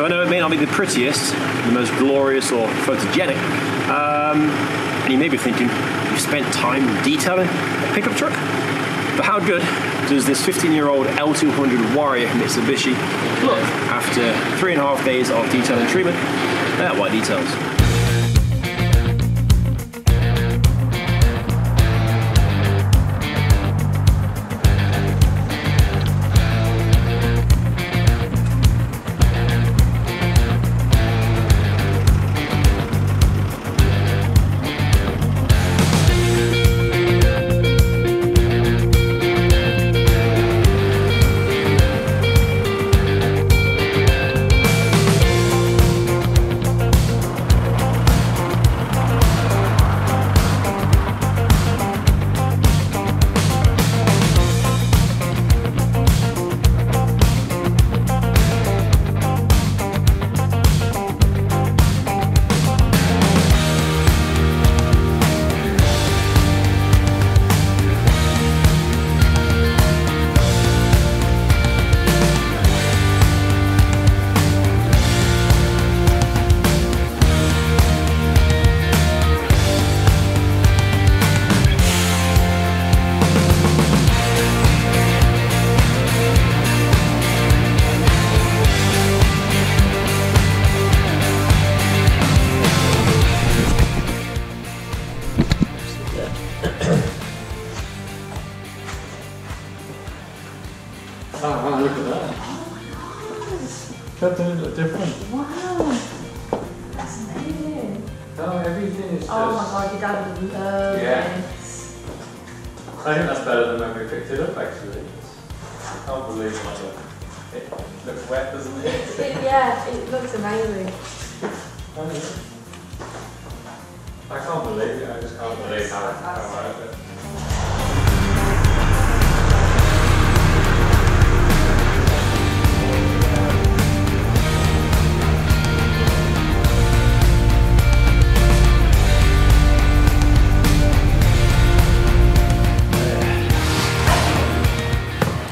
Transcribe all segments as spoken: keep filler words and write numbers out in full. So I know it may not be the prettiest, the most glorious or photogenic, um, and you may be thinking, you've spent time detailing a pickup truck? But how good does this fifteen-year-old L two hundred Warrior Mitsubishi look after three and a half days of detailing treatment? They're white details.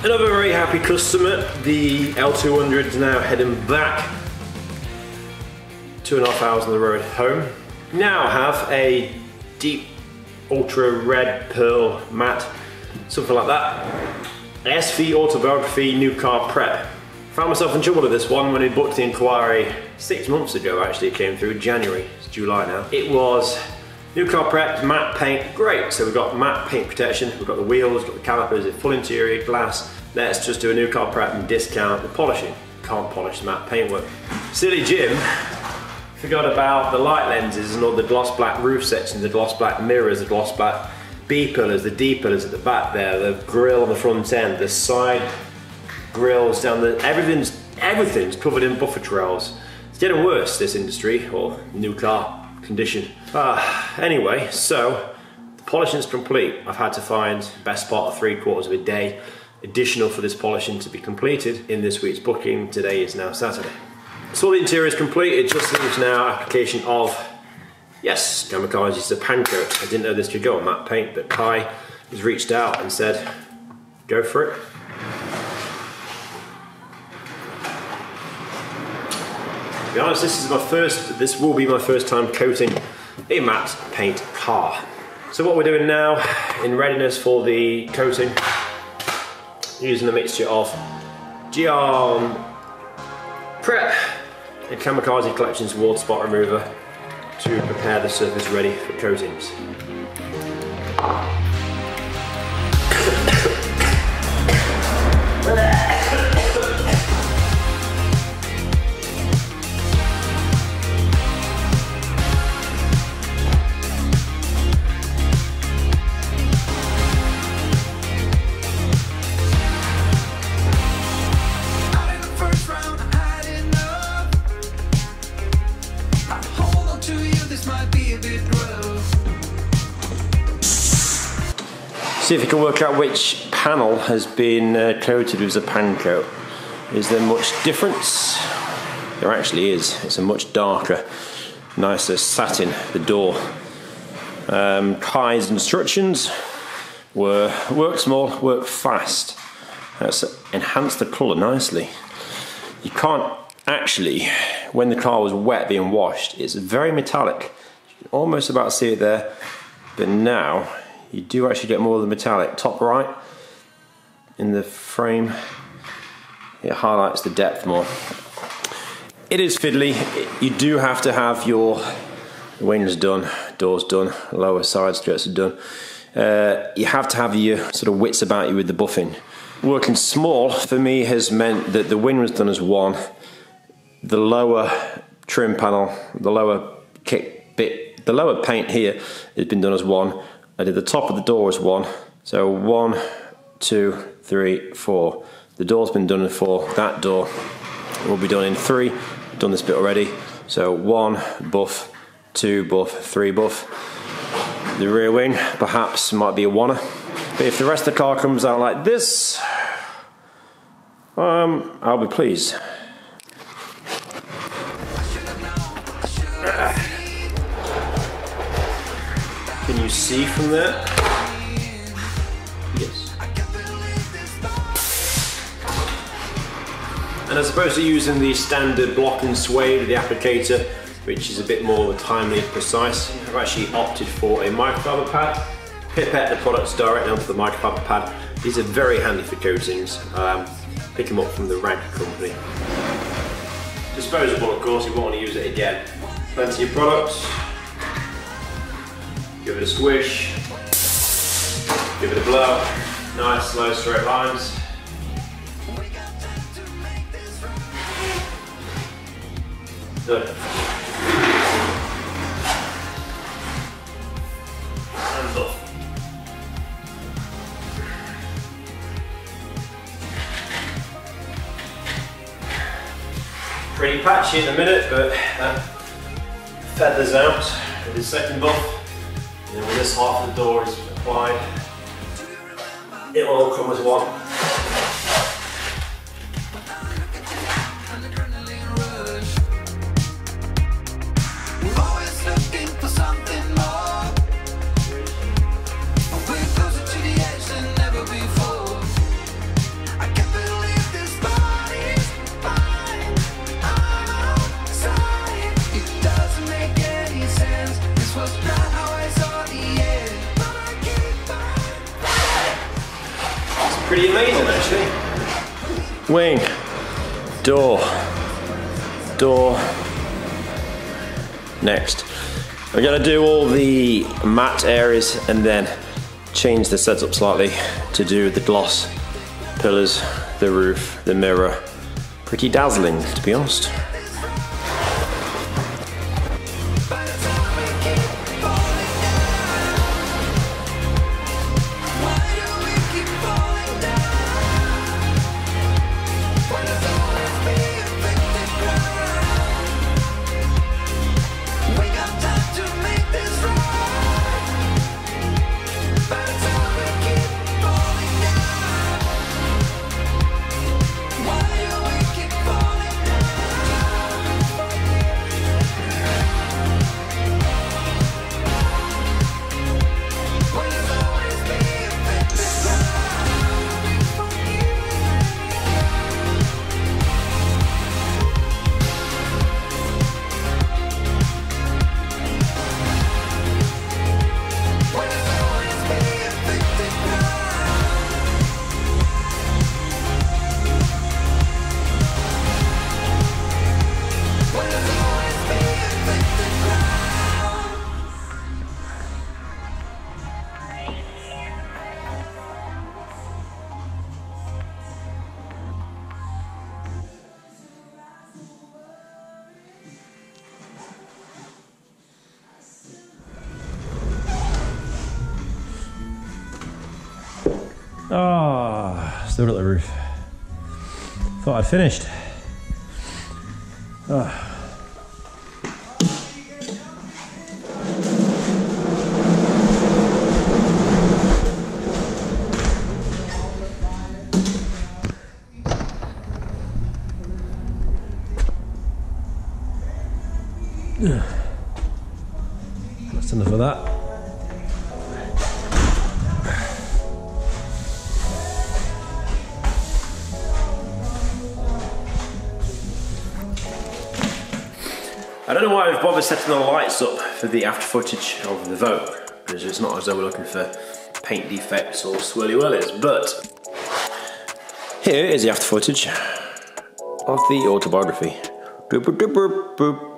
Another very happy customer. The L two hundred is now heading back two and a half hours on the road home. Now I have a deep ultra red pearl matte, something like that. S V Autobiography, new car prep. Found myself in trouble with this one when I booked the inquiry six months ago. Actually, it came through January. It's July now. It was new car prep, matte paint, great. So we've got matte paint protection, we've got the wheels, we've got the calipers, the full interior, glass. Let's just do a new car prep and discount the polishing. Can't polish the matte paintwork. Silly Jim forgot about the light lenses and all the gloss black roof sections, the gloss black mirrors, the gloss black B pillars, the D pillars at the back there, the grille on the front end, the side grills down the, everything's, everything's covered in buffer trails. It's getting worse, this industry, or new car condition. Uh, anyway, so the polishing is complete. I've had to find best part of three quarters of a day additional for this polishing to be completed in this week's booking. Today is now Saturday. So the interior is complete. It just leaves now application of, yes, Kamikaze's the pan coat. I didn't know this could go on matte paint, but Kai has reached out and said, go for it. To be honest, this is my first, this will be my first time coating a matte paint car. So what we're doing now, in readiness for the coating, using the mixture of G R Prep and Kamikaze Collections water spot remover to prepare the surface ready for coatings. See if you can work out which panel has been uh, coated with a pan coat. Is there much difference? There actually is. It's a much darker, nicer satin, the door. Um, Kai's instructions were work small, work fast. That's enhanced the colour nicely. You can't Actually, when the car was wet being washed, it's very metallic. You can almost about see it there, but now you do actually get more of the metallic. Top right in the frame, it highlights the depth more. It is fiddly. You do have to have your wings done, doors done, lower side skirts are done. Uh, you have to have your sort of wits about you with the buffing. Working small for me has meant that the wing was done as one, the lower trim panel, the lower kick bit, the lower paint here has been done as one. I did the top of the door as one. So one, two, three, four. The door's been done in four. That door will be done in three. I've done this bit already. So one buff, two buff, three buff. The rear wing perhaps might be a oneer. But if the rest of the car comes out like this, um, I'll be pleased. Can you see from there? Yes. And as opposed to using the standard block and sway with the applicator, which is a bit more timely and precise, I've actually opted for a microfiber pad. Pipette the products directly onto the microfiber pad. These are very handy for coatings. Um, pick them up from the Rag Company. Disposable, of course, you won't want to use it again. Plenty of products. Give it a squish, give it a blow, nice slow straight lines. Good. And up. Pretty patchy in a minute, but that feathers out with the second buff. And when this half of the door is applied, it will all come as one. Pretty amazing actually. Wing, door, door, next. We're gonna do all the matte areas and then change the setup slightly to do the gloss, pillars, the roof, the mirror. Pretty dazzling, to be honest. Ah, oh, still at the roof. Thought I'd finished. Oh. That's enough of that. I don't know why I've bothered setting the lights up for the after footage of the Vogue, because it's not as though we're looking for paint defects or swirly-whirlies, but here is the after footage of the autobiography. Doop, doop, doop, doop.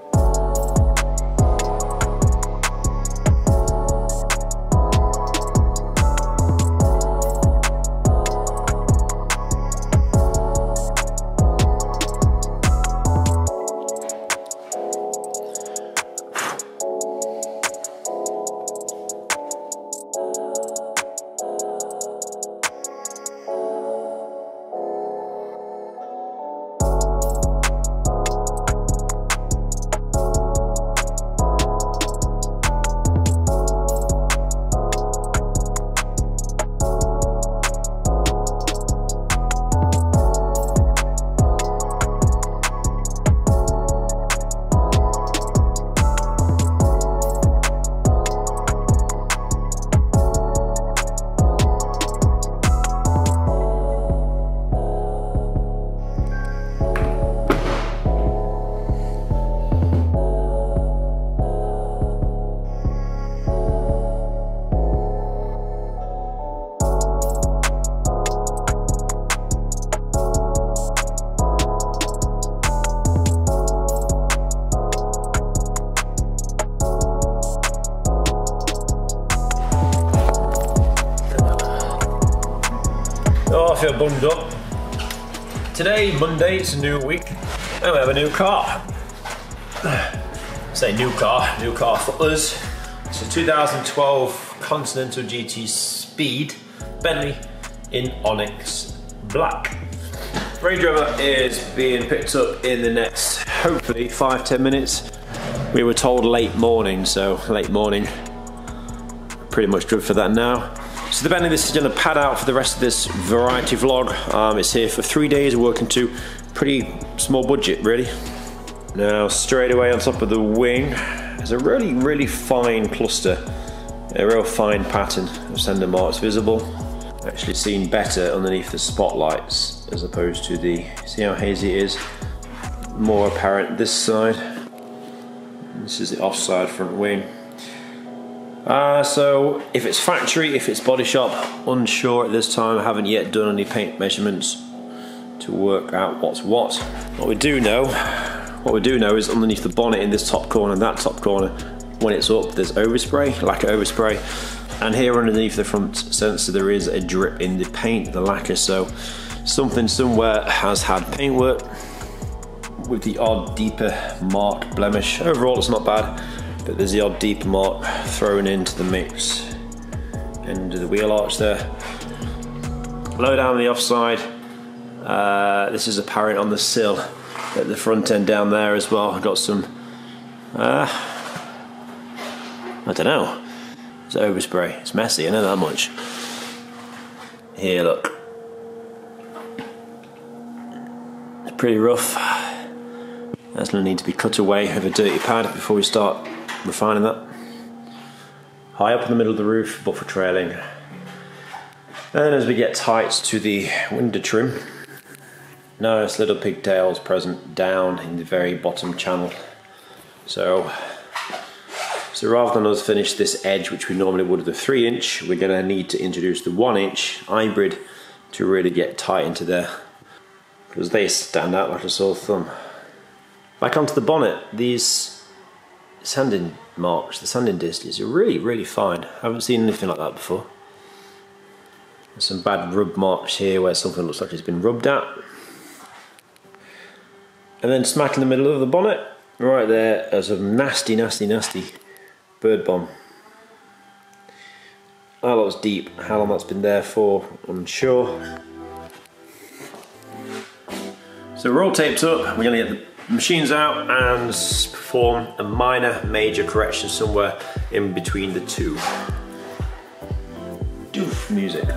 I feel bummed up. Today, Monday, it's a new week, and we have a new car. I say new car, new car footers. It's a two thousand twelve Continental G T Speed Bentley in Onyx Black. Range Rover is being picked up in the next, hopefully, five, ten minutes. We were told late morning, so late morning. Pretty much good for that now. So the Bentley, this is going to pad out for the rest of this variety vlog. Um, it's here for three days, working to pretty small budget, really. Now, straight away on top of the wing, there's a really, really fine cluster, a real fine pattern of sender marks visible. Actually seen better underneath the spotlights as opposed to the, see how hazy it is? More apparent this side. This is the offside front wing. Uh, so if it's factory, if it's body shop, unsure at this time. I haven't yet done any paint measurements to work out what's what. What we do know, what we do know is underneath the bonnet in this top corner and that top corner, when it's up, there's overspray, lack of overspray. And here underneath the front sensor, there is a drip in the paint, the lacquer. So something somewhere has had paintwork with the odd deeper mark blemish. Overall, it's not bad. But there's the odd deep mark thrown into the mix. End of the wheel arch there. Low down the offside. Uh, this is apparent on the sill at the front end down there as well. I've got some, uh, I don't know. It's overspray, it's messy, I know that much. Here, look. It's pretty rough. That's going to need to be cut away with a dirty pad before we start refining that. High up in the middle of the roof, but for trailing. And then as we get tight to the window trim, nice little pigtails present down in the very bottom channel. So, so rather than us finish this edge, which we normally would with a three inch, we're going to need to introduce the one inch hybrid to really get tight into there, because they stand out like a sore thumb. Back onto the bonnet, these sanding marks, the sanding discs are really, really fine. I haven't seen anything like that before. There's some bad rub marks here where something looks like it's been rubbed at. And then smack in the middle of the bonnet, right there, as a nasty, nasty, nasty bird bomb. That looks deep. How long that's been there for, I'm sure. So we're all taped up. We're going to get the machines out and perform a minor major correction somewhere in between the two. Doof music.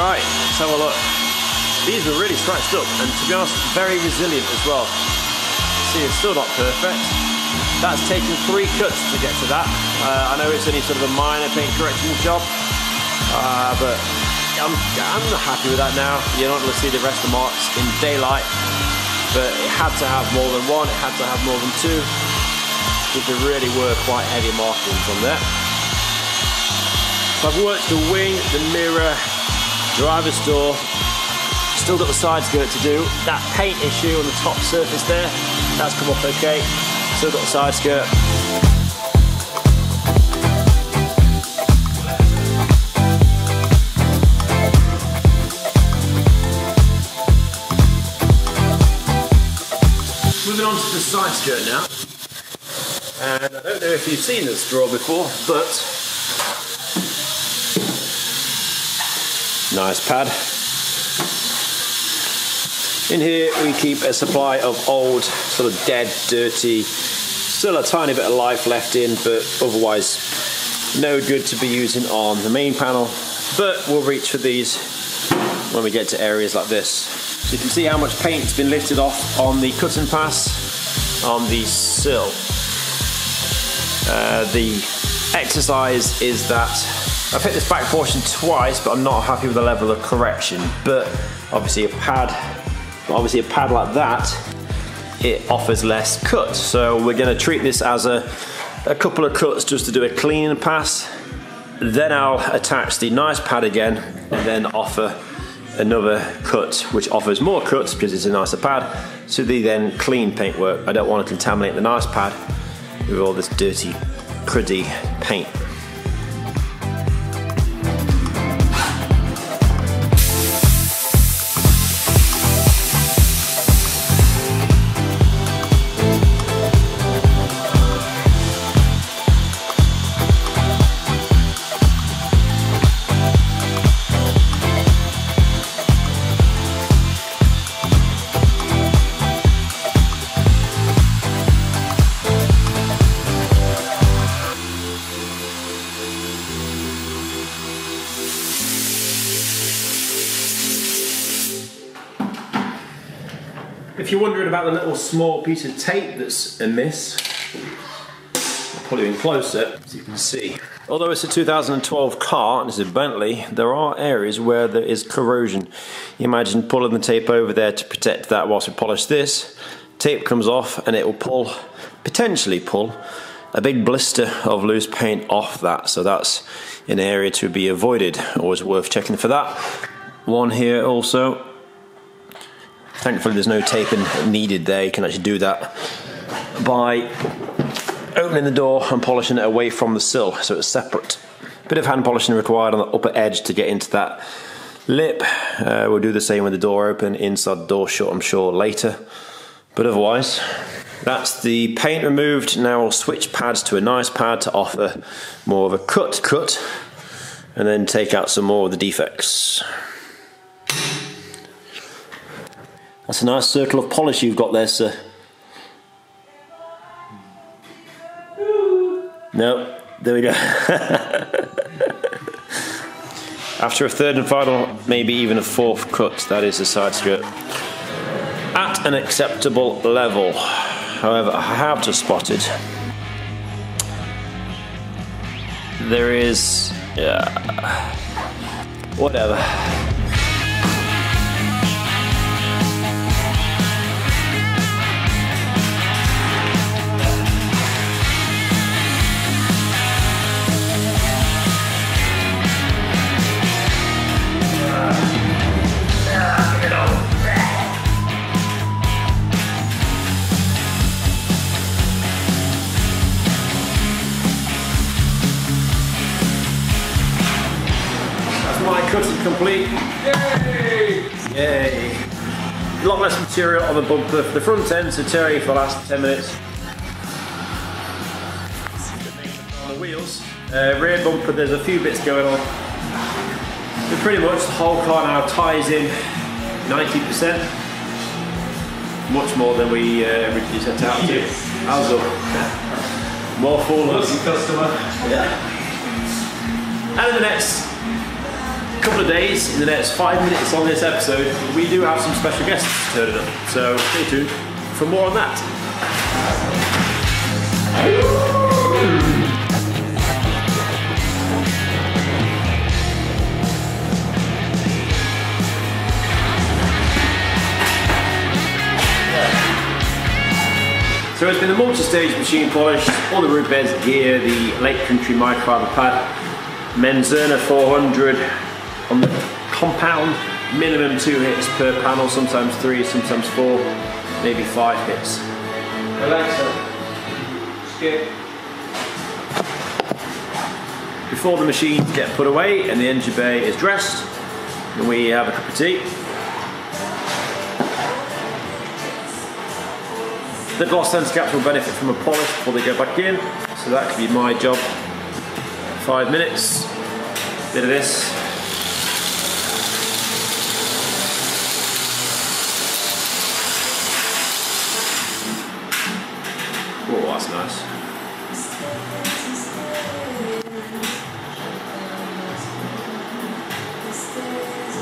Alright, let's have a look. These are really scratched up and, to be honest, very resilient as well. See, it's still not perfect. That's taken three cuts to get to that. Uh, I know it's only sort of a minor paint correction job, uh, but I'm, I'm not happy with that now. You're not going to see the rest of the marks in daylight, but it had to have more than one, it had to have more than two, because there really were quite heavy markings on there. So I've worked the wing, the mirror, driver's door, still got the side skirt to do. That paint issue on the top surface there, that's come off okay. Still got the side skirt. Moving on to the side skirt now. And I don't know if you've seen this drawer before, but nice pad. In here we keep a supply of old, sort of dead, dirty, still a tiny bit of life left in, but otherwise no good to be using on the main panel. But we'll reach for these when we get to areas like this. So you can see how much paint's been lifted off on the cut and pass on the sill. Uh, the exercise is that I've hit this back portion twice, but I'm not happy with the level of correction. But obviously a pad, obviously a pad like that, it offers less cut. So we're gonna treat this as a, a couple of cuts just to do a clean pass. Then I'll attach the nice pad again, and then offer another cut, which offers more cuts because it's a nicer pad, to the then clean paintwork. I don't want to contaminate the nice pad with all this dirty, cruddy paint. If you're wondering about the little small piece of tape that's amiss, I'll pull it in closer so you can see. Although it's a two thousand twelve car, and it's a Bentley, there are areas where there is corrosion. You imagine pulling the tape over there to protect that whilst we polish this. Tape comes off and it will pull, potentially pull, a big blister of loose paint off that. So that's an area to be avoided. Always worth checking for that. One here also. Thankfully there's no taping needed there, you can actually do that by opening the door and polishing it away from the sill, so it's separate. Bit of hand polishing required on the upper edge to get into that lip. Uh, we'll do the same with the door open, inside the door shut I'm sure later. But otherwise, that's the paint removed. Now I'll switch pads to a nice pad to offer more of a cut cut, and then take out some more of the defects. That's a nice circle of polish you've got there, sir. No, nope. There we go. After a third and final, maybe even a fourth cut, that is the side skirt, at an acceptable level. However, I have just spotted there is, yeah, whatever. Complete. Yay! Yay! A lot less material on the bumper for the front end, so Terry for the last ten minutes. On the wheels, uh, rear bumper, there's a few bits going on. But pretty much the whole car now ties in ninety percent. Much more than we uh, originally set out to. How's up? More full customer. Yeah. And in the next couple of days, in the next five minutes on this episode, we do have some special guests turning up. So stay tuned for more on that. So it's been a multi-stage machine polish, all the root beds gear, the Lake Country microfiber pad, Menzerna four hundred on the compound, minimum two hits per panel, sometimes three, sometimes four, maybe five hits. Alexa, skip. Before the machines get put away and the engine bay is dressed, we have a cup of tea. The gloss lens caps will benefit from a polish before they go back in, so that could be my job. Five minutes, bit of this. Oh, that's nice.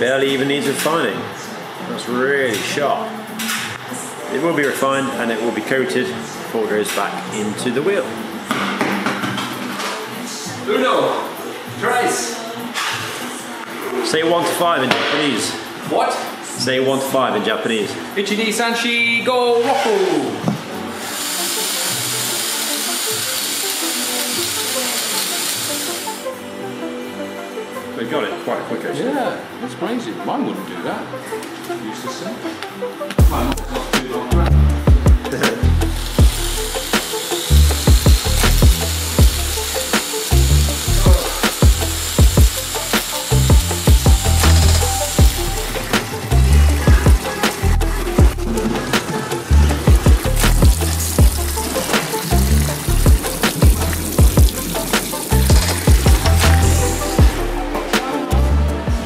Barely even needs refining. That's really sharp. It will be refined and it will be coated before it goes back into the wheel. Uno, tres. Say one to five in Japanese. What? Say one to five in Japanese. Ichi ni sanshi go roku. They got it quite quick actually. Yeah, that's crazy. Mine wouldn't do that. Used to say. Mine.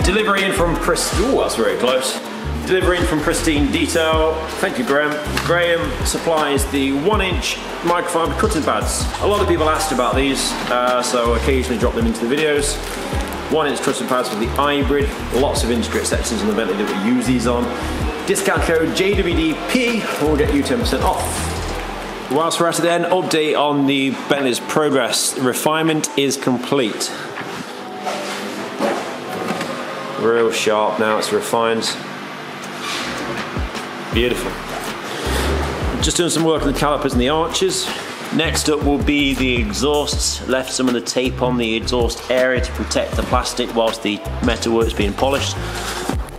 Delivery in from Pristine. Oh, that's very close. Delivering from Pristine Detail. Thank you, Graham. Graham supplies the one-inch microfiber cutting pads. A lot of people asked about these, uh, so occasionally drop them into the videos. One-inch cutting pads with the hybrid. Lots of intricate sections on the Bentley that we use these on. Discount code J W D P will get you ten percent off. Whilst we're at it then, update on the Bentley's progress. Refinement is complete. Real sharp now, it's refined. Beautiful. Just doing some work on the calipers and the arches. Next up will be the exhausts. Left some of the tape on the exhaust area to protect the plastic whilst the metalwork's being polished.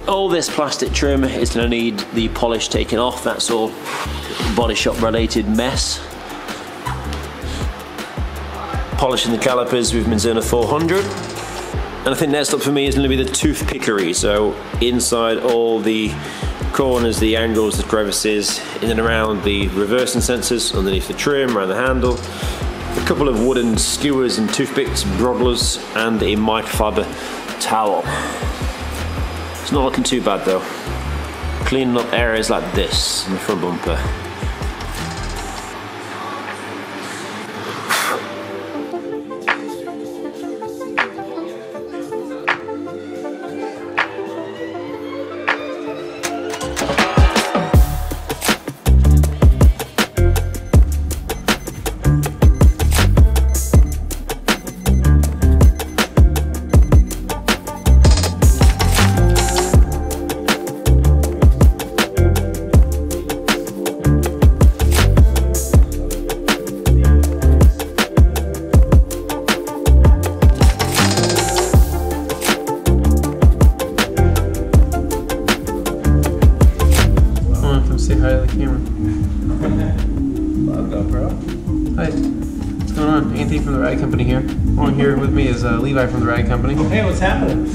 All this plastic trim is going to need the polish taken off. That's all body shop related mess. Polishing the calipers with Menzerna four hundred. And I think next up for me is going to be the toothpickery. So inside all the corners, the angles, the crevices, in and around the reversing sensors, underneath the trim, around the handle, a couple of wooden skewers and toothpicks, brodlers, and a microfiber towel. It's not looking too bad though. Cleaning up areas like this in the front bumper. Levi from the Rag Company. Hey, what's happening?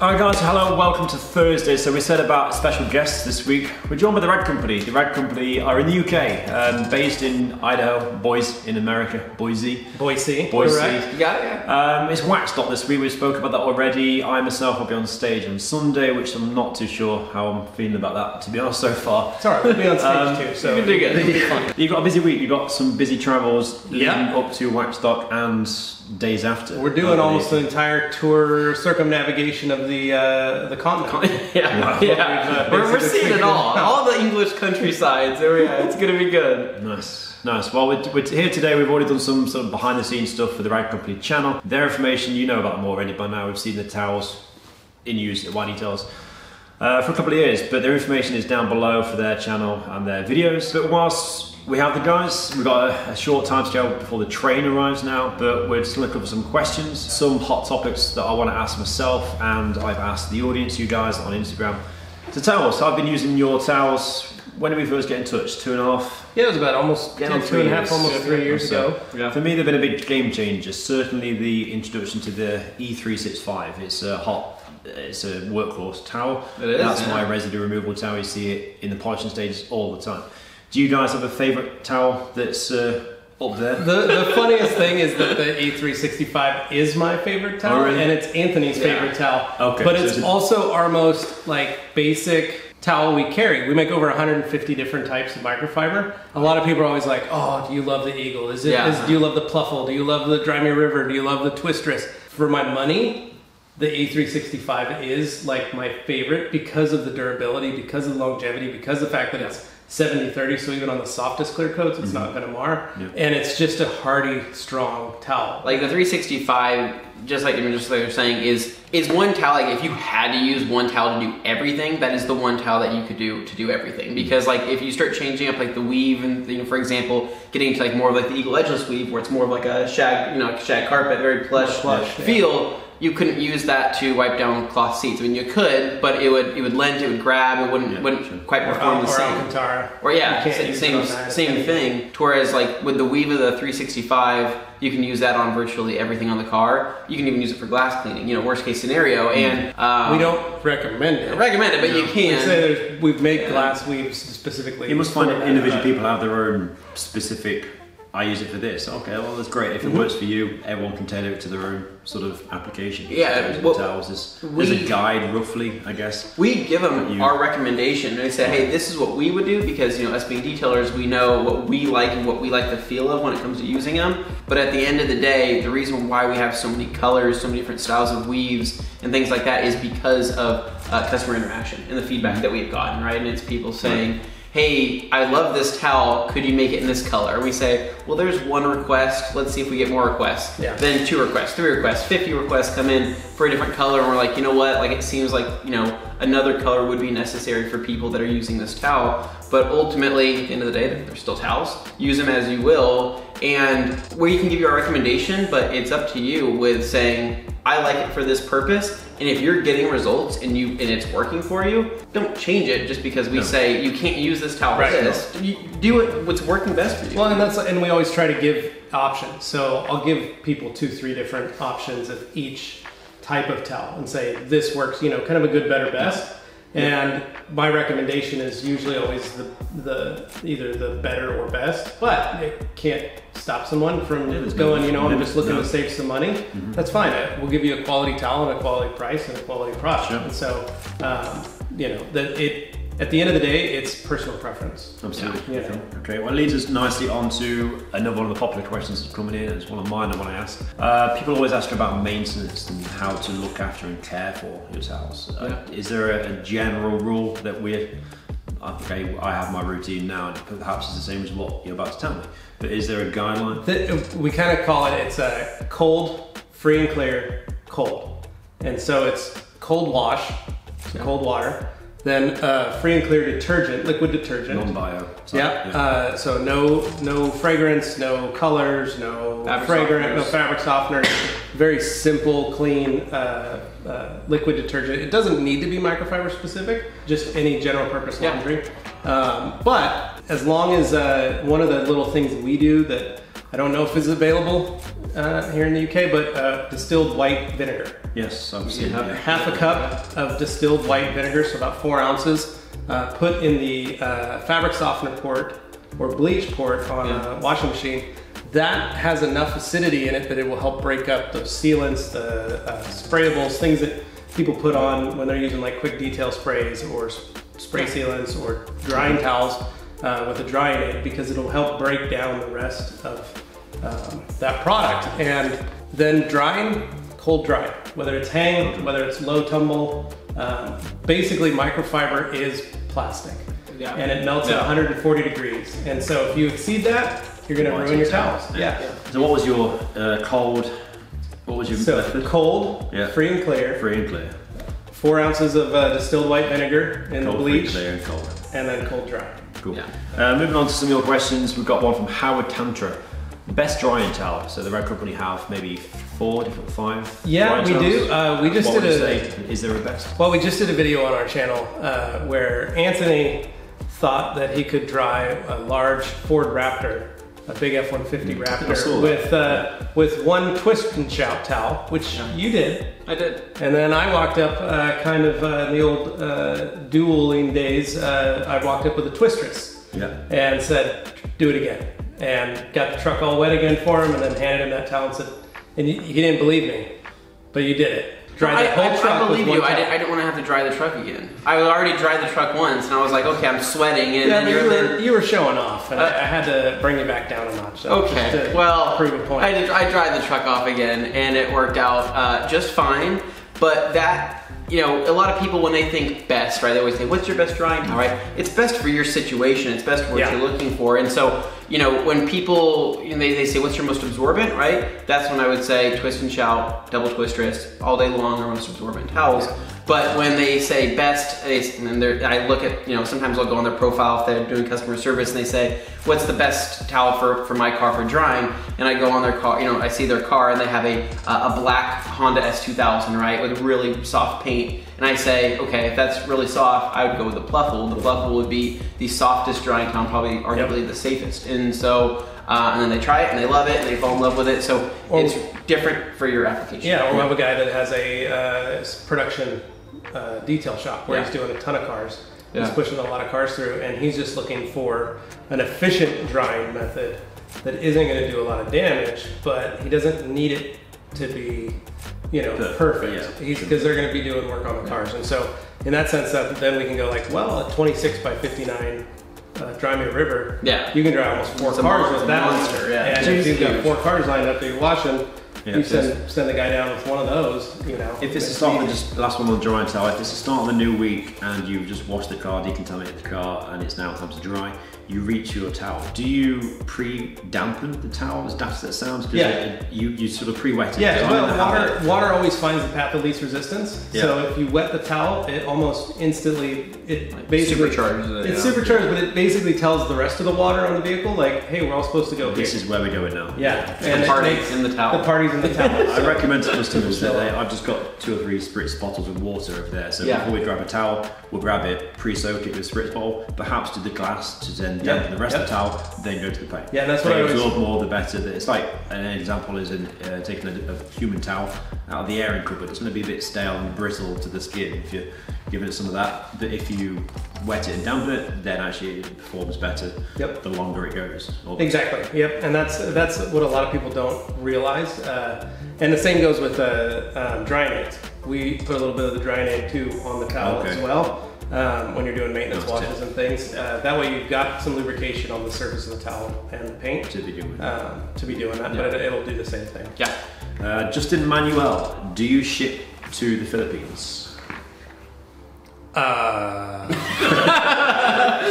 Alright guys, hello, welcome to Thursday. So we said about special guests this week. We're joined by the Rag Company. The Rag Company are in the U K, um, based in Idaho, Boise in America, Boise. Boise. Boise. Right. Yeah, yeah. Um, it's Waxstock this week. We spoke about that already. I myself will be on stage on Sunday, which I'm not too sure how I'm feeling about that, to be honest, so far. It's alright, we'll be on stage um, too, so you can do it. It'll be fun. You've got a busy week. You've got some busy travels leading yeah. up to Waxstock and days after. We're doing almost the entire tour circumnavigation of the the uh, the continent. Yeah, yeah. yeah. We're, we're seeing it all. All the English countryside. So yeah, it's gonna be good. Nice. Nice. Well, we're, we're here today. We've already done some sort of behind the scenes stuff for the Rag Company channel. Their information you know about more already by now. We've seen the towels in use at Wine Details uh, for a couple of years, but their information is down below for their channel and their videos. But whilst we have the guys, we've got a, a short time scale before the train arrives now, but we're just looking for some questions, some hot topics that I want to ask myself, and I've asked the audience, you guys on Instagram, to towels. So I've been using your towels. When did we first get in touch? Two and a half? Yeah, it was about almost yeah, two, two and a half, almost yeah, three years so. ago. Yeah. For me, they've been a big game changer. Certainly the introduction to the E three sixty-five. It's a hot, it's a workhorse towel. It is, That's yeah. my residue removal towel. You see it in the polishing stages all the time. Do you guys have a favourite towel that's uh, up there? The, the funniest thing is that the E three sixty-five is my favourite towel, oh, really? and it's Anthony's yeah. favourite towel. Okay, but so it's, it's also our most like basic towel we carry. We make over one hundred fifty different types of microfiber. A lot of people are always like, "Oh, do you love the Eagle? Is it? Yeah. Is, do you love the Pluffle? Do you love the Dry Me River? Do you love the Twisterous?" For my money, the E three sixty-five is like my favorite because of the durability, because of the longevity, because of the fact that it's seventy thirty, so even on the softest clear coats, it's mm-hmm. not going to mar. Yep. And it's just a hardy, strong towel. Like the three sixty-five, just like, I mean, just like you're saying, is is one towel, like if you had to use one towel to do everything, that is the one towel that you could do to do everything. Because like if you start changing up like the weave and, you know, for example, getting into like more of like the Eagle edgeless weave where it's more of like a shag, you know, shag carpet, very plush, plush yeah. feel, you couldn't use that to wipe down cloth seats. I mean, you could, but it would it would lend, it would grab, it wouldn't yeah, wouldn't sure. quite perform or, the or same. Alcantara. Or yeah, same same, same thing. Whereas like with the weave of the three sixty-five, you can use that on virtually everything on the car. You can even use it for glass cleaning. You know, worst case scenario. And um, we don't recommend it. Recommend it, but no. you can. We say we've made yeah. glass weaves specifically. You must find that individual people have their own specific. I use it for this. Okay, well that's great. If it works for you, everyone can tailor it to their own sort of application. Yeah, so well, towels. There's, we, there's a guide roughly, I guess. We give them you, our recommendation and we say, hey, this is what we would do because, you know, us being detailers, we know what we like and what we like the feel of when it comes to using them. But at the end of the day, the reason why we have so many colors, so many different styles of weaves and things like that is because of uh, customer interaction and the feedback that we've gotten, right? And it's people saying, right. hey, I love this towel, could you make it in this color? We say, well, there's one request, let's see if we get more requests. Yeah. Then two requests, three requests, fifty requests come in for a different color, and we're like, you know what, like it seems like, you know, another color would be necessary for people that are using this towel. But ultimately, at the end of the day, they're still towels. Use them as you will, and we can give you our recommendation, but it's up to you with saying, I like it for this purpose, and if you're getting results and you and it's working for you, don't change it just because we no. say you can't use this towel right. for this. You do it what's working best for you. Well, and that's and we always try to give options. So I'll give people two, three different options of each type of towel and say this works. You know, kind of a good, better, best. Yeah. And my recommendation is usually always the the either the better or best, but it can't stop someone from yeah, going, you know, I'm just looking no. to save some money, mm-hmm. that's fine. We'll give you a quality towel and a quality price and a quality product. Sure. And so, um, you know, that it at the end of the day, it's personal preference. Absolutely. Yeah. You know? Okay, well, it leads us nicely onto another one of the popular questions that's coming in. It's one of mine I want to ask. Uh, people always ask about maintenance and how to look after and care for your towels. Uh, yeah. Is there a, a general rule that we're okay, I have my routine now, and perhaps it's the same as what you're about to tell me. But is there a guideline? The, we kind of call it, it's a cold, free and clear, cold. And so it's cold wash, yeah. cold water, then uh, free and clear detergent, liquid detergent. Non-bio. Yeah, yeah. Uh, so no no fabric, no colors, no fragrant, no fabric softener. Very simple, clean uh, uh, liquid detergent. It doesn't need to be microfiber specific, just any general purpose laundry. Yeah. Um, but as long as uh, one of the little things we do that I don't know if is available uh, here in the U K, but uh, distilled white vinegar. Yes, I've seen that. Half a cup of distilled white vinegar, so about four ounces, uh, put in the uh, fabric softener port or bleach port on yeah. a washing machine. That has enough acidity in it that it will help break up those sealants, the uh, sprayables, things that people put on when they're using like quick detail sprays or spray sealants or drying towels uh, with a drying aid, because it'll help break down the rest of um, that product. And then drying cold dry, whether it's hang, whether it's low tumble. Um, basically, microfiber is plastic, yeah. and it melts yeah. at one hundred forty degrees. And so if you exceed that, you're going to ruin your towels. Yeah. yeah. So what was your uh, cold? What was your so method? Cold, yeah. free and clear. Free and clear. Four ounces of uh, distilled white vinegar in cold, the bleach, free, clear, and, cold. and then cold dry. Cool. Yeah. Uh, moving on to some of your questions, we've got one from Howard Tantra. Best drying towel. So the Rag Company have maybe four different five. Yeah, we towels. do. Uh, we just what did a. Is there a best? Well, we just did a video on our channel uh, where Anthony thought that he could dry a large Ford Raptor, a big F one fifty mm, Raptor, with uh, yeah. with one twist and shout towel, which yeah. you did. I did. And then I walked up, uh, kind of uh, in the old uh, dueling days. Uh, I walked up with a Twisterous. Yeah. And said, do it again. And got the truck all wet again for him, and then handed him that towel and said, and you, you didn't believe me, but you did it. Dry the whole I, I, truck I believe with you. I, did, I didn't want to have to dry the truck again. I already dried the truck once, and I was like, okay, I'm sweating. And yeah, then you, were, then... you were showing off, and uh, I, I had to bring you back down a notch. So okay, well, prove a point. I, did, I dried the truck off again, and it worked out uh, just fine. But that, you know, a lot of people when they think best, right, they always say, what's your best drying towel, right? It's best for your situation, it's best for what yeah. you're looking for. And so, you know, when people, you know, they, they say, what's your most absorbent, right? That's when I would say twist and shout, double Twisterous, all day long are most absorbent towels. Yeah. But when they say best, they, and I look at, you know, sometimes I'll go on their profile if they're doing customer service and they say, what's the best towel for, for my car for drying? And I go on their car, you know, I see their car and they have a, a black Honda S two thousand, right, with really soft paint. And I say, okay, if that's really soft, I would go with the Pluffle. The Pluffle would be the softest drying towel, probably arguably yep. the safest. And so, uh, and then they try it and they love it and they fall in love with it. So or, it's different for your application. Yeah, or we have a guy that has a uh, production uh, detail shop where yeah. he's doing a ton of cars. Yeah. He's pushing a lot of cars through and he's just looking for an efficient drying method that isn't gonna do a lot of damage, but he doesn't need it to be, you know, the, perfect, because yeah. they're going to be doing work on the cars. Yeah. And so in that sense, that then we can go like, well, a twenty-six by fifty-nine uh, Dry Me River, yeah. you can dry almost four it's cars with that monster. Yeah. And if you've got four cars lined up that you're washing, yeah, you send, send the guy down with one of those, you know. If this is start of the, just last one will dry and towel, if this is start of the new week and you've just washed the car, decontaminated the car, and it's now time to dry, you reach your towel. Do you pre-dampen the towel, as daft as that sounds? Yeah. It, you, you sort of pre-wet it. Yeah, well, water, water always finds the path of least resistance. Yeah. So if you wet the towel, it almost instantly, it like basically- supercharges it. It's yeah. supercharged, but it basically tells the rest of the water on the vehicle, like, hey, we're all supposed to go This here. is where we're going now. Yeah. yeah. And the party's in the towel. The party's in the towel. So I recommend to customers that they, I've just got two or three spritz bottles of water over there. So yeah. before we grab a towel, we'll grab it, pre-soak it with a spritz bottle, perhaps do the glass to then Yep. dampen the rest yep. of the towel, then go to the paint. Yeah, that's what I always... absorb more, the better. It's like, an example is in uh, taking a, a human towel out of the airing cupboard. It's gonna be a bit stale and brittle to the skin if you're giving it some of that. But if you wet it and dampen it, then actually it performs better yep. the longer it goes. Exactly, yep. And that's that's what a lot of people don't realize. Uh, and the same goes with uh, um, drying aids. We put a little bit of the drying aid too on the towel okay. as well. Um, when you're doing maintenance nice washes tip. and things. Uh, that way you've got some lubrication on the surface of the towel and the paint to be doing, um, to be doing that, yeah. but it, it'll do the same thing. Yeah. Uh, Justin Manuel, do you ship to the Philippines? Uh...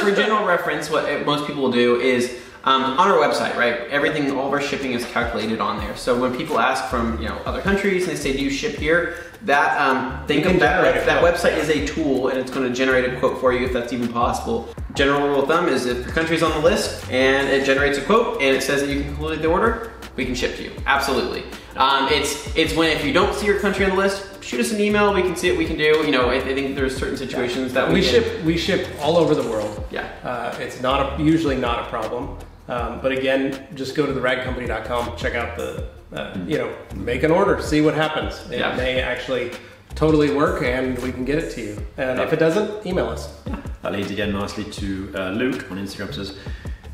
For general reference, what most people will do is Um, on our website, right, everything, all of our shipping is calculated on there. So when people ask from, you know, other countries and they say, do you ship here? That, um, think of that, that website is a tool and it's going to generate a quote for you if that's even possible. General rule of thumb is if the country's on the list and it generates a quote and it says that you concluded the order, we can ship to you, absolutely. Um, it's it's when if you don't see your country on the list, shoot us an email. We can see what we can do. You know, I, I think there's certain situations that we, we ship. Can. We ship all over the world. Yeah, uh, it's not a, usually not a problem. Um, but again, just go to the rag company dot com, check out the uh, you know, make an order, see what happens. It yeah. may actually totally work, and we can get it to you. And yeah. if it doesn't, email us. Yeah. That leads again nicely to uh, Luke on Instagram says,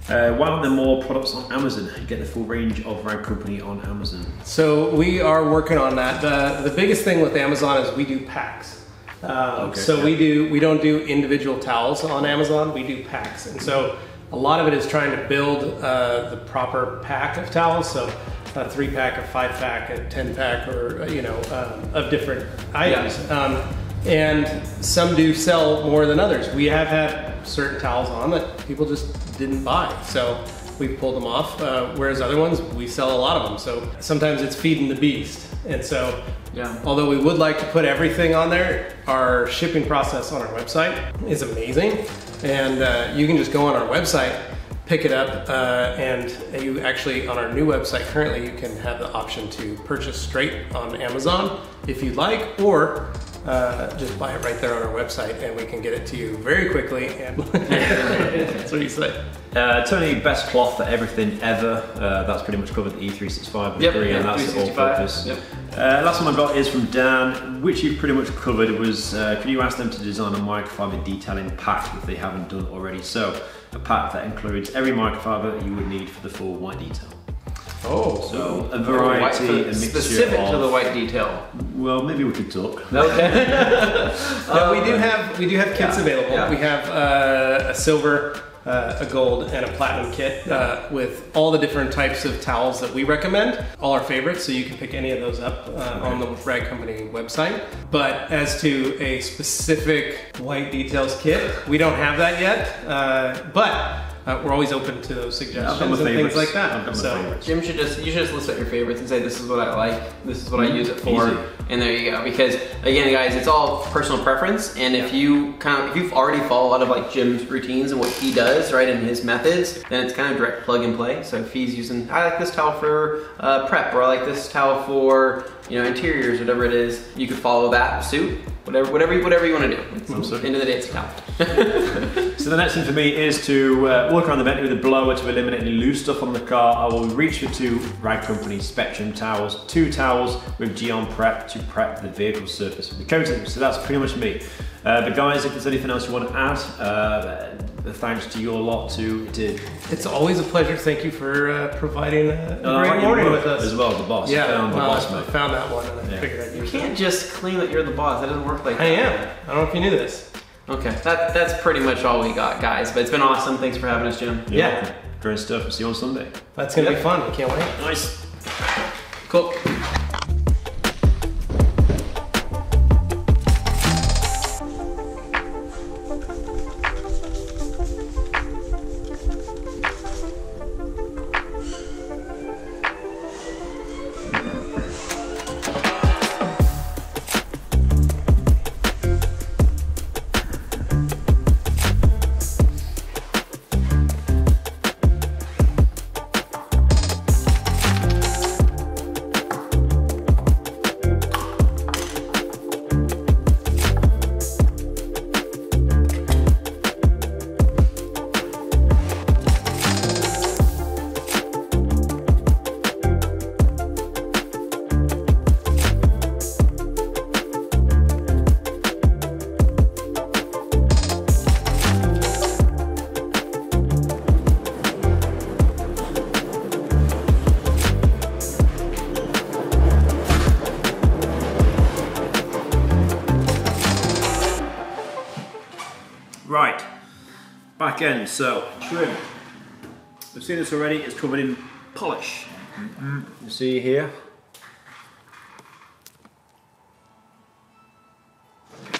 Uh, why aren't there more products on Amazon? You get the full range of Rag Company on Amazon. So we are working on that. The, the biggest thing with Amazon is we do packs. Um, okay, so yeah. we do we don't do individual towels on Amazon. We do packs, and so a lot of it is trying to build uh, the proper pack of towels. So a three pack, a five pack, a ten pack, or you know, um, of different items. Yeah. Um, and some do sell more than others. We have had certain towels on that people just didn't buy, so we pulled them off. Uh, whereas other ones, we sell a lot of them. So sometimes it's feeding the beast, and so. Yeah. Although we would like to put everything on there, our shipping process on our website is amazing. And uh, you can just go on our website, pick it up, uh, and you actually, on our new website currently, you can have the option to purchase straight on Amazon if you'd like, or uh, just buy it right there on our website and we can get it to you very quickly. And that's what you say. Uh, Tony, best cloth for everything ever. Uh, that's pretty much covered the E three sixty-five. Yep, agree, yeah, and that's all purpose. Yep. Uh, last one I got is from Dan, which you've pretty much covered. Was uh, could you ask them to design a microfiber detailing pack if they haven't done already? So a pack that includes every microfiber you would need for the full white detail. Oh, so a variety, white, a mixture specific of, to the white detail. Well, maybe we could talk. Okay. uh, no, we do have we do have kits yeah, available. Yeah. We have uh, a silver, Uh, a gold and a platinum kit uh, with all the different types of towels that we recommend, all our favorites, so you can pick any of those up uh, okay. on the Rag Company website. But as to a specific white details kit, we don't have that yet, uh, but uh, we're always open to those suggestions yeah, and favorites. things like that. So Jim should just, you should just list out your favorites and say, this is what I like, this is what mm-hmm. I use it for, Easy. and there you go. Because again, guys, it's all personal preference, and if you kind of, if you've already follow a lot of like Jim's routines and what he does, right, and his methods, then it's kind of direct plug and play. So if he's using, I like this towel for uh, prep, or I like this towel for, you know, interiors, whatever it is, you could follow that suit. Whatever, whatever, whatever you want to do. It's the end of the day, it's towel. So the next thing for me is to uh, walk around the Bentley with a blower to eliminate any loose stuff on the car. I will reach for two Rag Company Spectrum towels, two towels with G R Prep to prep the vehicle surface with the coating. So that's pretty much me. Uh, but guys, if there's anything else you want to add, uh, thanks to your lot to did. It's always a pleasure. Thank you for uh, providing a uh, great morning with us. As well, the boss. Yeah, found the uh, boss mode. I found that one and I yeah. figured I'd use it. You can't just claim that you're the boss. That doesn't work like that. I am. I don't know if you knew this. Okay, that, that's pretty much all we got, guys. But it's been awesome. Thanks for having us, Jim. You're yeah. Welcome. Great stuff. We'll see you on Sunday. That's going to yep. be fun. I can't wait. Nice. Cool. Right, back end, so trim. We've seen this already, it's covered in polish. Mm-hmm. You see here.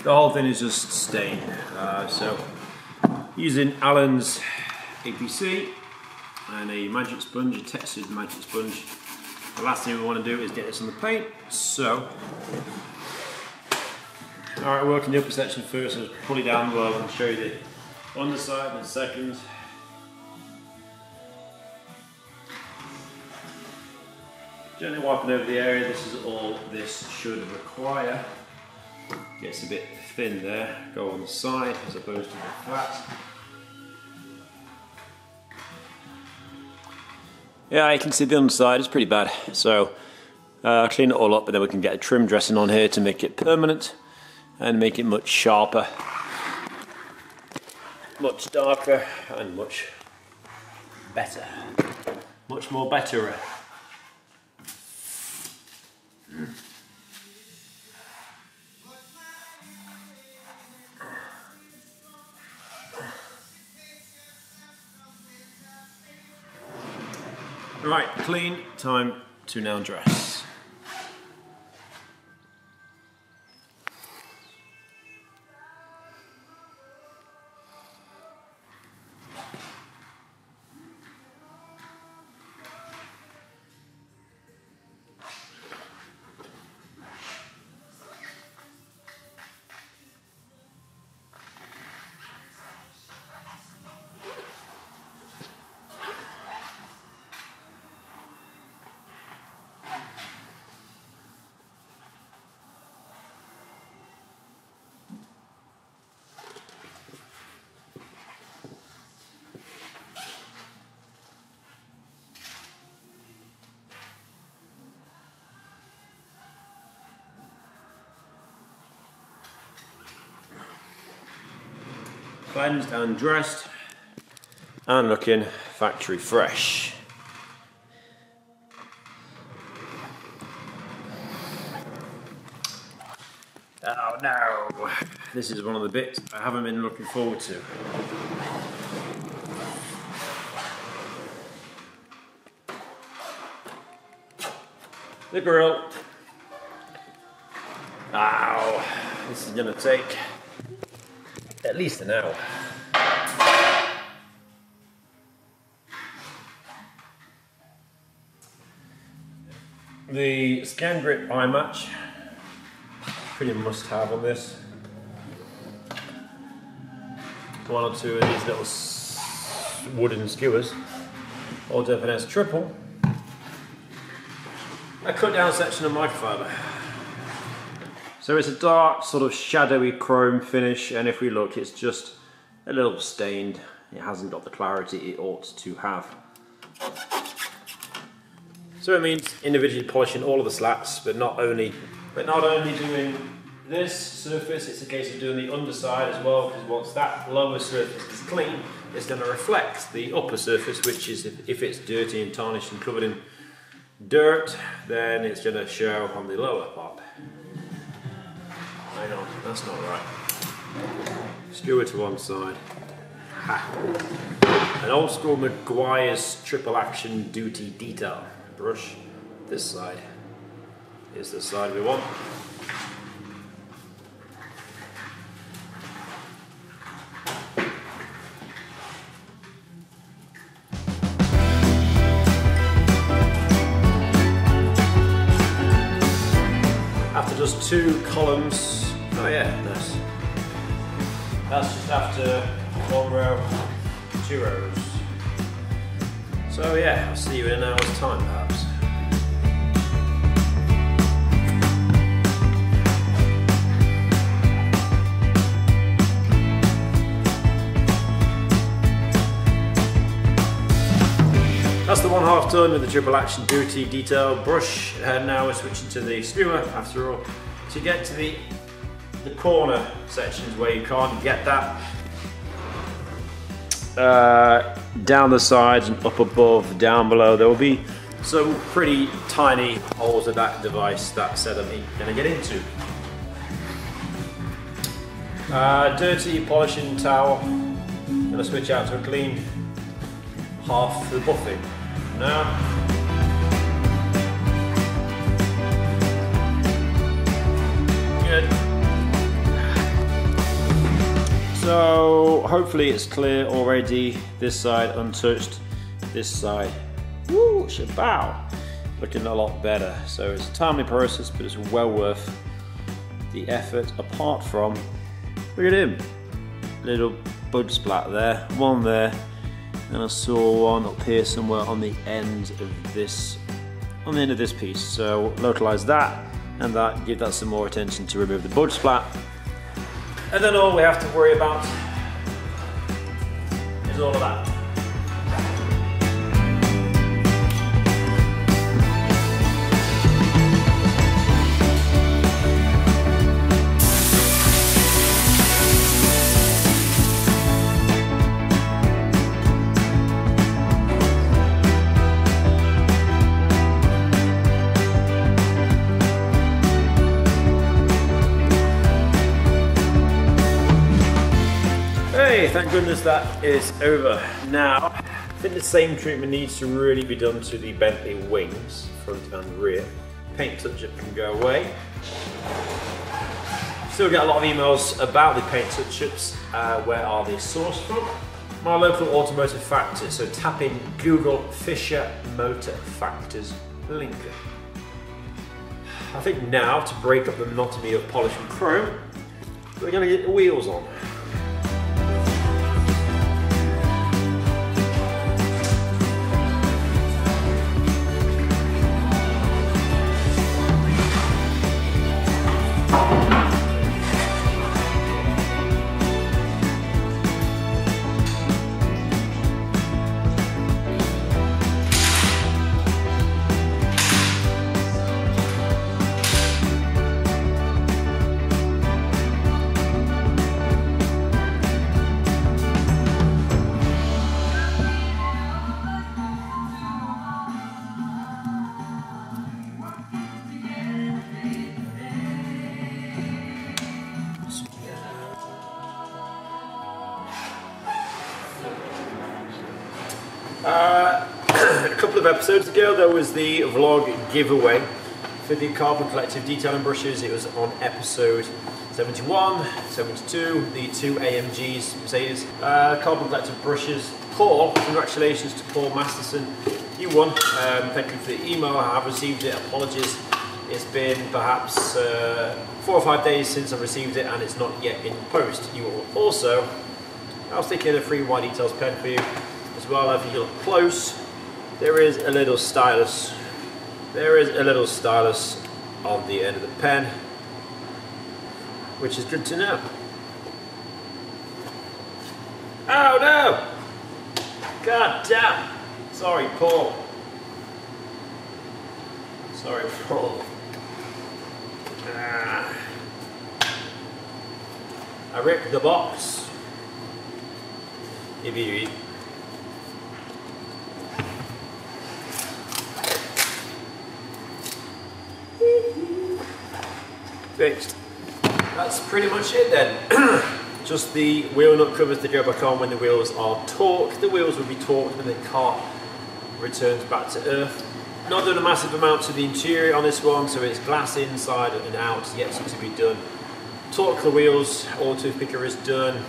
The whole thing is just stain. Uh, so using Allen's A P C and a magic sponge, a textured magic sponge. The last thing we want to do is get this on the paint, so. Alright, we're working the upper section first, I'll pull it down below and show you the underside in a second. Gently wiping over the area, this is all this should require. Gets a bit thin there, go on the side as opposed to the flat. Yeah, you can see the underside, it's pretty bad. So, uh, clean it all up and then we can get a trim dressing on here to make it permanent. And make it much sharper, much darker, and much better. Much more better. Mm. Right, clean, time to now dress. Cleansed and dressed and looking factory fresh. Oh no, this is one of the bits I haven't been looking forward to. The grill. Ow, this is gonna take at least an hour. The ScanGrip iMatch, pretty must have on this. One or two of these little wooden skewers. Auto Finesse triple. A cut down section of microfiber. So it's a dark, sort of shadowy chrome finish, and if we look, it's just a little stained. It hasn't got the clarity it ought to have. So it means individually polishing all of the slats, but not only, but not only doing this surface, it's a case of doing the underside as well, because once that lower surface is clean, it's going to reflect the upper surface, which is, if it's dirty and tarnished and covered in dirt, then it's going to show on the lower part. Hang on, that's not right. Skewer to one side. Ha. An old school McGuire's triple action duty detail brush. This side is the side we want. After just two columns. Oh yeah, nice. That's just after one row, two rows. So yeah, I'll see you in an hour's time perhaps. That's the one half done with the triple action duty detail brush, and now we're switching to the skewer after all to get to the the corner sections where you can't get that uh, down the sides and up above, down below. There will be some pretty tiny holes of that device that sediment is going to get into. Uh, dirty polishing towel. I'm going to switch out to a clean half for the buffing now. Good. So hopefully it's clear already, this side untouched, this side, woo, shabow, looking a lot better. So it's a timely process, but it's well worth the effort, apart from, look at him, little bud splat there, one there, and I saw one up here somewhere on the end of this, on the end of this piece. So localise that, and that, give that some more attention to remove the bud splat. And then all we have to worry about is all of that. Thank goodness that is over. Now, I think the same treatment needs to really be done to the Bentley wings front and rear. Paint touch-up can go away. Still get a lot of emails about the paint touch-ups. Uh, where are they sourced from? My local automotive factory. So tap in Google Fisher Motor Factors link. I think now, to break up the monotony of polish and chrome, we're going to get the wheels on. Uh, a couple of episodes ago there was the vlog giveaway for the Carbon Collective detailing brushes. It was on episode seventy-one, seventy-two, the two A M Gs, Mercedes. Uh, Carbon Collective brushes. Paul, congratulations to Paul Masterson, you won. Um, thank you for the email, I have received it, apologies. It's been perhaps uh, four or five days since I received it and it's not yet in post. You will also, I was thinking of a free white details pen for you. As well, if you look close, there is a little stylus. There is a little stylus on the end of the pen, which is good to know. Oh no! God damn! Sorry, Paul. Sorry, Paul. Ah. I ripped the box. If you eat. Fixed. That's pretty much it then. Just the wheel nut covers to go back on when the wheels are torqued. The wheels will be torqued when the car returns back to earth. Not done a massive amount to the interior on this one, so it's glass inside and out, yet to be done. Torque the wheels, all toothpicker is done,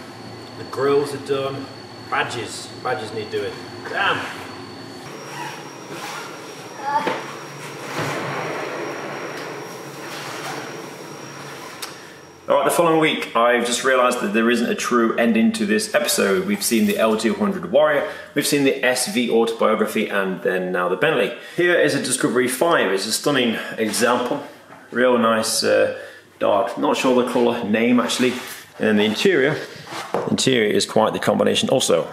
the grills are done, badges, badges need doing. Damn! All right, the following week, I've just realized that there isn't a true ending to this episode. We've seen the L two hundred Warrior, we've seen the S V Autobiography, and then now the Bentley. Here is a Discovery five. It's a stunning example. Real nice uh, dark, not sure the color name actually. And then the interior. Interior is quite the combination also.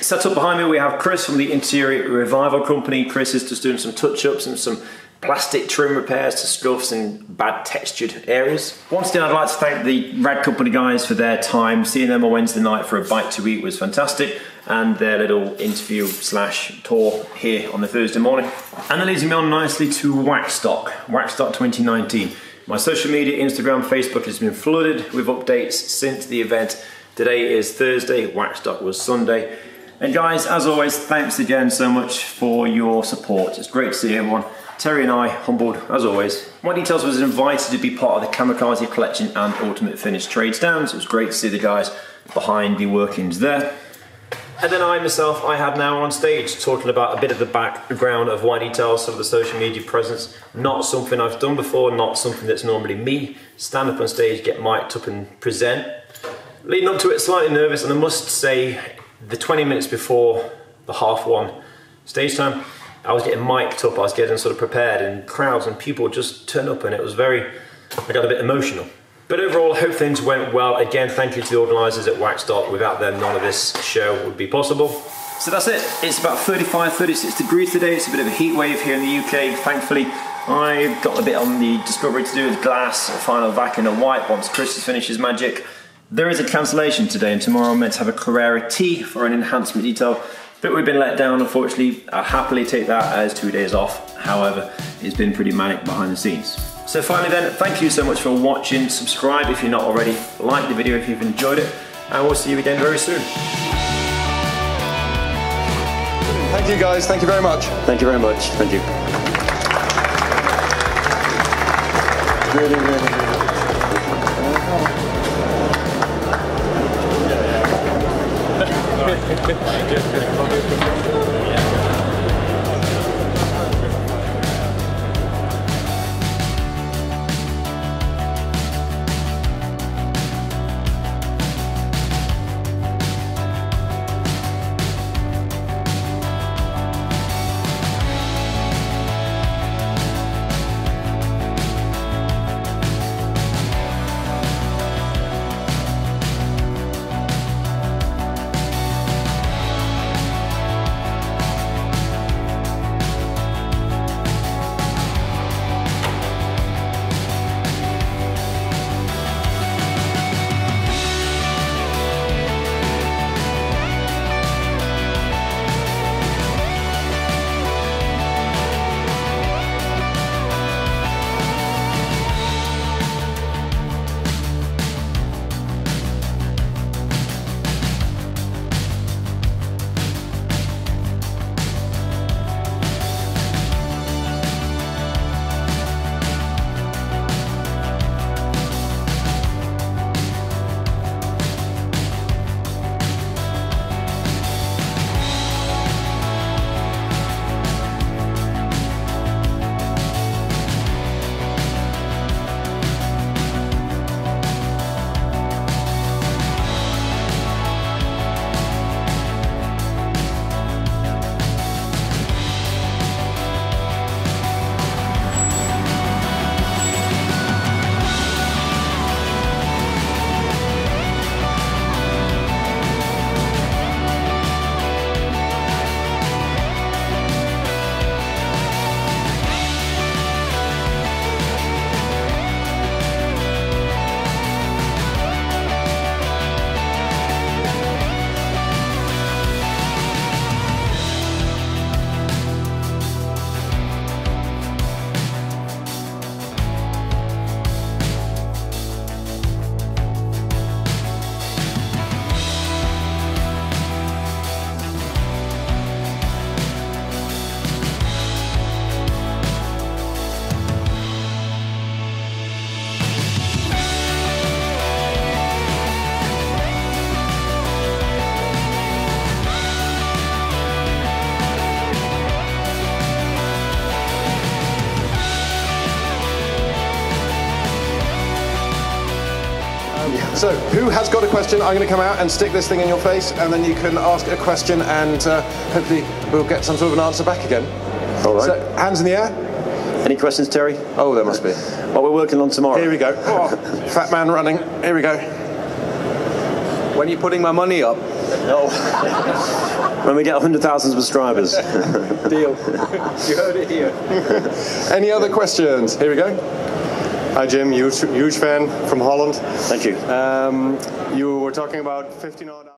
Set up behind me, we have Chris from the Interior Revival Company. Chris is just doing some touch-ups and some plastic trim repairs to scuffs and bad textured areas. Once again, I'd like to thank the Rag Company guys for their time. Seeing them on Wednesday night for a bite to eat was fantastic, and their little interview slash tour here on the Thursday morning. And that leads me on nicely to Waxstock, Waxstock twenty nineteen. My social media, Instagram, Facebook has been flooded with updates since the event. Today is Thursday, Waxstock was Sunday. And guys, as always, thanks again so much for your support. It's great to see everyone. Terry and I, humbled as always. White Details was invited to be part of the Kamikaze Collection and Ultimate Finish trades downs. It was great to see the guys behind the workings there. And then I myself, I have now on stage talking about a bit of the background of White Details, some of the social media presence. Not something I've done before, not something that's normally me. Stand up on stage, get mic'd up and present. Leading up to it, slightly nervous, and I must say the twenty minutes before the half one stage time, I was getting mic'd up, I was getting sort of prepared, and crowds and people just turned up, and it was very, I got a bit emotional. But overall, I hope things went well. Again, thank you to the organisers at Waxstock. Without them, none of this show would be possible. So that's it. It's about thirty-five, thirty-six degrees today. It's a bit of a heat wave here in the U K. Thankfully, I've got a bit on the Discovery to do with glass, a final vac and a wipe once Chris finishes magic. There is a cancellation today, and tomorrow I'm meant to have a Carrera T for an enhancement detail. But we've been let down, unfortunately. I'll happily take that as two days off. However, it's been pretty manic behind the scenes. So finally then, thank you so much for watching. Subscribe if you're not already. Like the video if you've enjoyed it. And we'll see you again very soon. Thank you, guys. Thank you very much. Thank you very much. Thank you. Really, really, So, who has got a question? I'm going to come out and stick this thing in your face, and then you can ask a question, and uh, hopefully we'll get some sort of an answer back again. All right. So, hands in the air. Any questions, Terry? Oh, there must be. Well, we're working on tomorrow. Here we go. Oh, fat man running. Here we go. When are you putting my money up? Oh. When we get one hundred thousand subscribers. Deal. You heard it here. Any other questions? Here we go. Hi Jim, huge, huge fan from Holland. Thank you. Um, you were talking about fifteen odd